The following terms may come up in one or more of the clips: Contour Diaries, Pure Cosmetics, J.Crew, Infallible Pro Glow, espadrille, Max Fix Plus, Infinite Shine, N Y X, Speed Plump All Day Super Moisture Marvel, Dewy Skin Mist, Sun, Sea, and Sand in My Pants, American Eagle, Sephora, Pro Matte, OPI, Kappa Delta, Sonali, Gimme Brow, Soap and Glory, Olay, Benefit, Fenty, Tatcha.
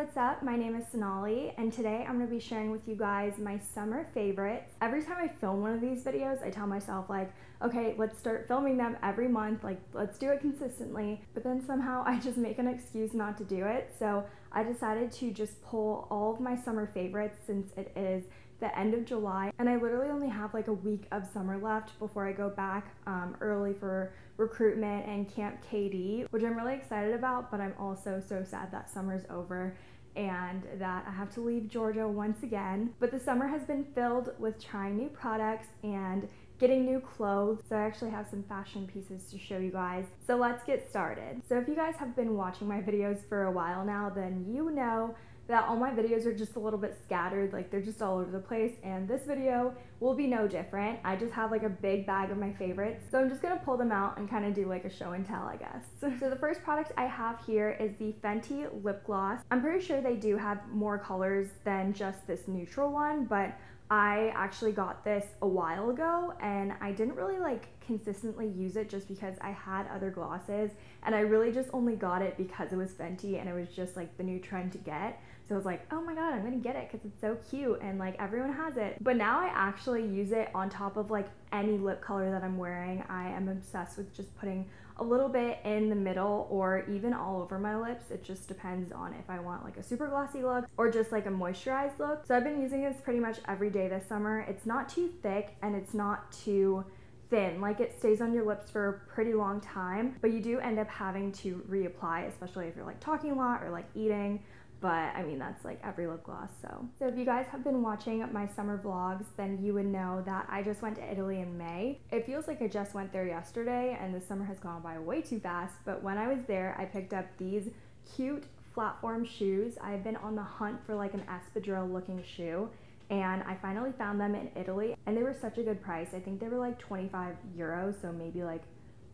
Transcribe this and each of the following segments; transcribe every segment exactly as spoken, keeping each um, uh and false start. what's up? My name is Sonali, and today I'm going to be sharing with you guys my summer favorites. Every time I film one of these videos, I tell myself, like, okay, let's start filming them every month, like, let's do it consistently, but then somehow I just make an excuse not to do it, so I decided to just pull all of my summer favorites since it is the end of July, and I literally only have like a week of summer left before I go back um, early for recruitment and Camp K D, which I'm really excited about, but I'm also so sad that summer's over and that I have to leave Georgia once again. But the summer has been filled with trying new products and getting new clothes, so I actually have some fashion pieces to show you guys. So let's get started. So if you guys have been watching my videos for a while now, then you know that all my videos are just a little bit scattered, like they're just all over the place, and this video will be no different. I just have like a big bag of my favorites, so I'm just gonna pull them out and kind of do like a show and tell, I guess. So the first product I have here is the Fenty lip gloss. I'm pretty sure they do have more colors than just this neutral one, but I actually got this a while ago and I didn't really like consistently use it just because I had other glosses, and I really just only got it because it was Fenty and it was just like the new trend to get. So I was like, oh my god, I'm gonna get it because it's so cute and like everyone has it. But now I actually use it on top of like any lip color that I'm wearing. I am obsessed with just putting a little bit in the middle or even all over my lips. It just depends on if I want like a super glossy look or just like a moisturized look. So I've been using this pretty much every day this summer. It's not too thick and it's not too thin, like it stays on your lips for a pretty long time, but you do end up having to reapply, especially if you're like talking a lot or like eating. But I mean, that's like every lip gloss, so. So if you guys have been watching my summer vlogs, then you would know that I just went to Italy in May. It feels like I just went there yesterday and the summer has gone by way too fast, but when I was there, I picked up these cute platform shoes. I've been on the hunt for like an espadrille looking shoe, and I finally found them in Italy, and they were such a good price. I think they were like twenty-five euros, so maybe like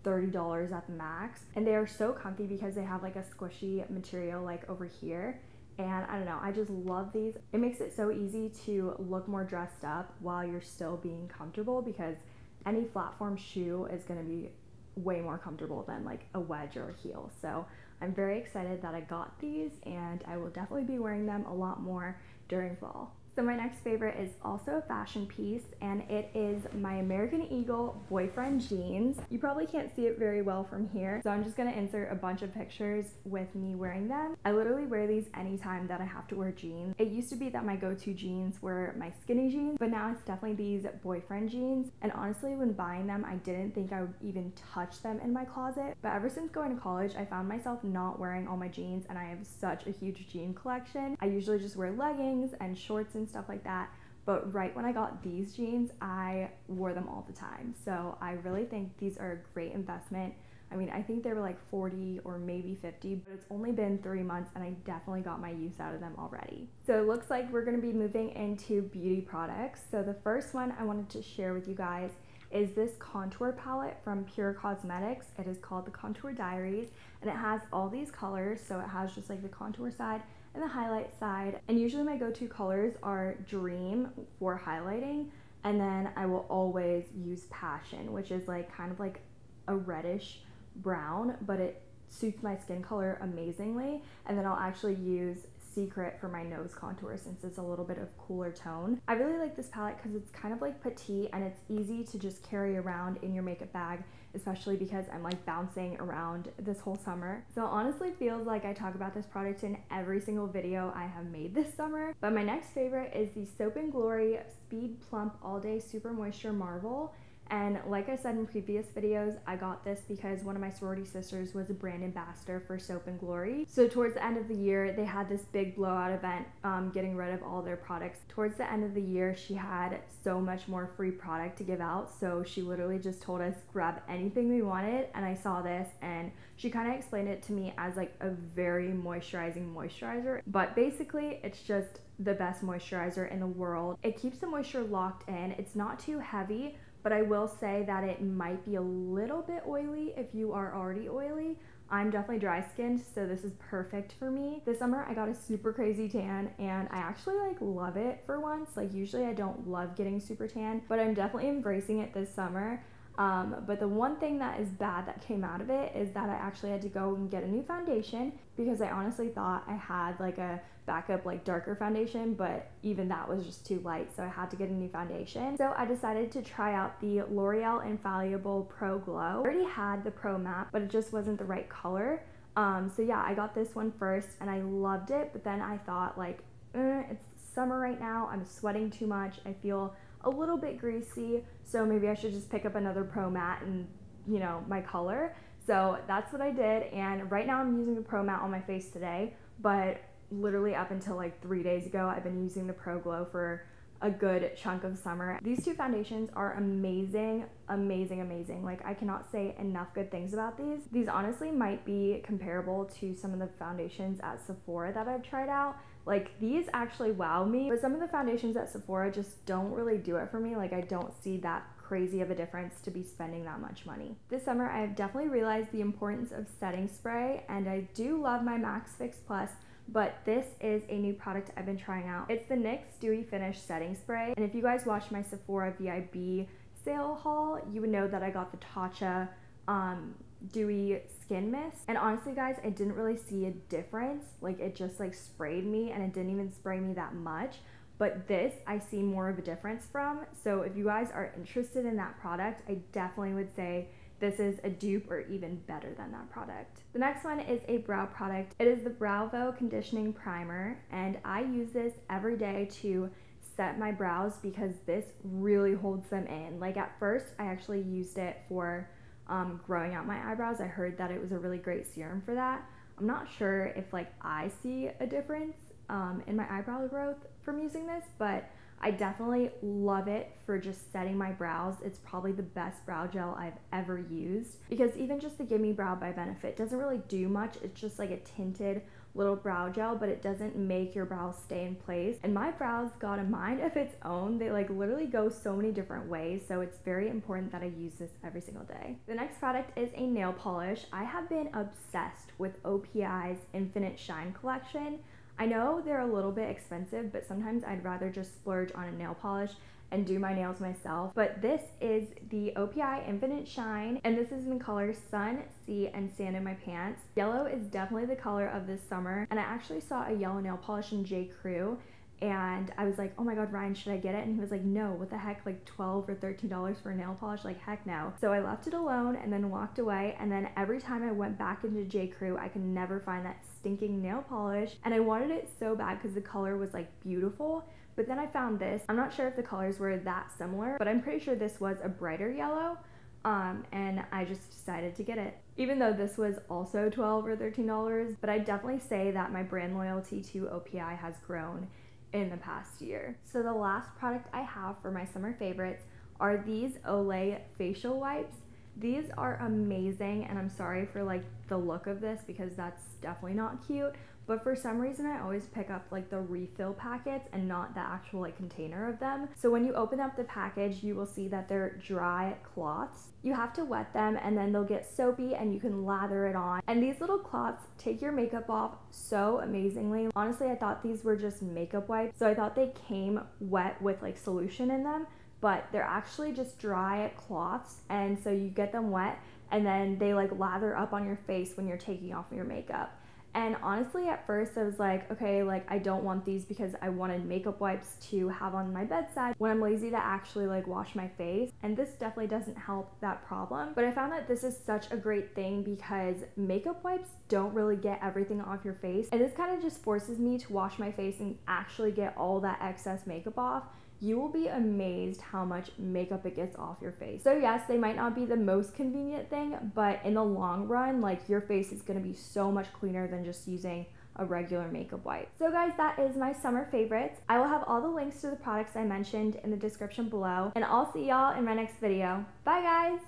thirty dollars at the max. And they are so comfy because they have like a squishy material like over here. And I don't know, I just love these. It makes it so easy to look more dressed up while you're still being comfortable, because any platform shoe is gonna be way more comfortable than like a wedge or a heel. So I'm very excited that I got these, and I will definitely be wearing them a lot more during fall. So my next favorite is also a fashion piece, and it is my American Eagle boyfriend jeans. You probably can't see it very well from here, so I'm just gonna insert a bunch of pictures with me wearing them. I literally wear these anytime that I have to wear jeans. It used to be that my go-to jeans were my skinny jeans, but now it's definitely these boyfriend jeans. And honestly, when buying them, I didn't think I would even touch them in my closet. But ever since going to college, I found myself not wearing all my jeans, and I have such a huge jean collection. I usually just wear leggings and shorts and stuff like that, but right when I got these jeans, I wore them all the time. So I really think these are a great investment. I mean, I think they were like forty or maybe fifty, but it's only been three months and I definitely got my use out of them already. So it looks like we're gonna be moving into beauty products. So the first one I wanted to share with you guys is this contour palette from Pure Cosmetics. It is called the Contour Diaries, and it has all these colors. So it has just like the contour side and the highlight side, and usually my go-to colors are Dream for highlighting, and then I will always use Passion, which is like kind of like a reddish brown, but it suits my skin color amazingly. And then I'll actually use Secret for my nose contour since it's a little bit of cooler tone. I really like this palette because it's kind of like petite and it's easy to just carry around in your makeup bag, especially because I'm like bouncing around this whole summer. So it honestly feels like I talk about this product in every single video I have made this summer. But my next favorite is the Soap and Glory Speed Plump All Day Super Moisture Marvel. And like I said in previous videos, I got this because one of my sorority sisters was a brand ambassador for Soap and Glory. So towards the end of the year, they had this big blowout event um, getting rid of all their products. Towards the end of the year, she had so much more free product to give out. So she literally just told us, grab anything we wanted. And I saw this, and she kind of explained it to me as like a very moisturizing moisturizer. But basically, it's just the best moisturizer in the world. It keeps the moisture locked in. It's not too heavy, but I will say that it might be a little bit oily if you are already oily. I'm definitely dry skinned, so this is perfect for me. This summer I got a super crazy tan, and I actually like love it for once. Like usually I don't love getting super tan, but I'm definitely embracing it this summer. Um, but the one thing that is bad that came out of it is that I actually had to go and get a new foundation because I honestly thought I had like a backup like darker foundation, but even that was just too light, so I had to get a new foundation. So I decided to try out the L'Oreal Infallible Pro Glow. I already had the Pro Matte, but it just wasn't the right color. Um, so yeah, I got this one first and I loved it, but then I thought like, eh, it's summer right now, I'm sweating too much, I feel a little bit greasy, so maybe I should just pick up another Pro Matte and, you know, my color. So that's what I did, and right now I'm using the Pro Matte on my face today, but literally up until like three days ago I've been using the Pro Glow for a good chunk of summer. These two foundations are amazing, amazing, amazing. Like, I cannot say enough good things about these. These honestly might be comparable to some of the foundations at Sephora that I've tried out. Like, these actually wow me, but some of the foundations at Sephora just don't really do it for me. Like, I don't see that crazy of a difference to be spending that much money. This summer, I have definitely realized the importance of setting spray, and I do love my Max Fix Plus, but this is a new product I've been trying out. It's the N Y X Dewy Finish Setting Spray, and if you guys watched my Sephora V I B sale haul, you would know that I got the Tatcha um, Dewy Skin Mist, and honestly guys, I didn't really see a difference. Like, it just like sprayed me, and it didn't even spray me that much, but this I see more of a difference from. So if you guys are interested in that product, I definitely would say this is a dupe or even better than that product. The next one is a brow product. It is the Bravo Conditioning Primer, and I use this every day to set my brows because this really holds them in. Like, at first I actually used it for um, growing out my eyebrows. I heard that it was a really great serum for that. I'm not sure if like I see a difference um, in my eyebrow growth from using this, but I definitely love it for just setting my brows. It's probably the best brow gel I've ever used, because even just the Gimme Brow by Benefit doesn't really do much. It's just like a tinted little brow gel, but it doesn't make your brows stay in place. And my brows got a mind of its own. They like literally go so many different ways, so it's very important that I use this every single day. The next product is a nail polish. I have been obsessed with O P I's Infinite Shine collection. I know they're a little bit expensive, but sometimes I'd rather just splurge on a nail polish and do my nails myself. But this is the O P I Infinite Shine, and this is in the color Sun, Sea, and Sand in My Pants. Yellow is definitely the color of this summer, and I actually saw a yellow nail polish in J.Crew, and I was like, oh my god, Ryan, should I get it? And he was like, no, what the heck, like twelve or thirteen dollars for a nail polish? Like, heck no. So I left it alone and then walked away, and then every time I went back into J.Crew, I could never find that stinking nail polish, and I wanted it so bad because the color was like beautiful. But then I found this. I'm not sure if the colors were that similar, but I'm pretty sure this was a brighter yellow, um, and I just decided to get it. Even though this was also twelve or thirteen dollars, but I definitely say that my brand loyalty to O P I has grown in the past year. So the last product I have for my summer favorites are these Olay facial wipes. These are amazing, and I'm sorry for like the look of this because that's definitely not cute, but for some reason I always pick up like the refill packets and not the actual like container of them. So when you open up the package, you will see that they're dry cloths. You have to wet them and then they'll get soapy and you can lather it on. And these little cloths take your makeup off so amazingly. Honestly, I thought these were just makeup wipes, so I thought they came wet with like solution in them, but they're actually just dry cloths, and so you get them wet and then they like lather up on your face when you're taking off your makeup. And honestly, at first I was like, okay, like I don't want these because I wanted makeup wipes to have on my bedside when I'm lazy to actually like wash my face, and this definitely doesn't help that problem. But I found that this is such a great thing because makeup wipes don't really get everything off your face, and this kind of just forces me to wash my face and actually get all that excess makeup off. You will be amazed how much makeup it gets off your face. So yes, they might not be the most convenient thing, but in the long run, like your face is going to be so much cleaner than just using a regular makeup wipe. So guys, that is my summer favorites. I will have all the links to the products I mentioned in the description below, and I'll see y'all in my next video. Bye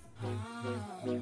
guys!